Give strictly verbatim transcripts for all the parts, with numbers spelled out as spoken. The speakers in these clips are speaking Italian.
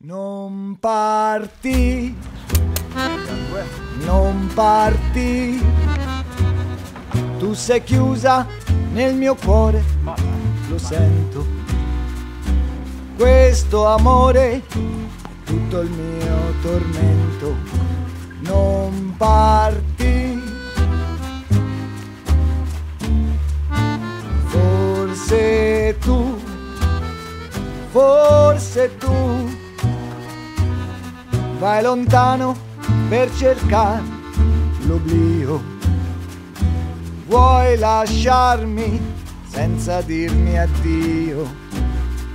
Non parti, non parti, tu sei chiusa nel mio cuore, lo sento. Questo amore è tutto il mio tormento. Non parti, forse tu, forse tu vai lontano per cercare l'oblio. Vuoi lasciarmi senza dirmi addio?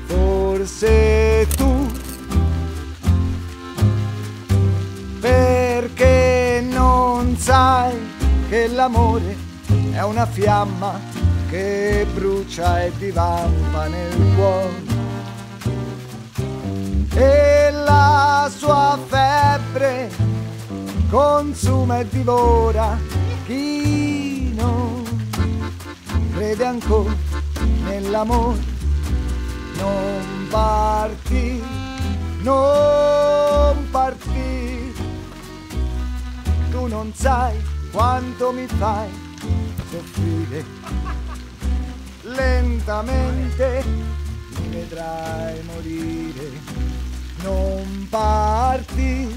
Forse tu. Perché non sai che l'amore è una fiamma che brucia e divampa nel cuore. E la sua febbre consuma e divora chi non crede ancora nell'amore. Non parti, non parti, tu non sai quanto mi fai soffrire. Lentamente mi vedrai morire. Non parti.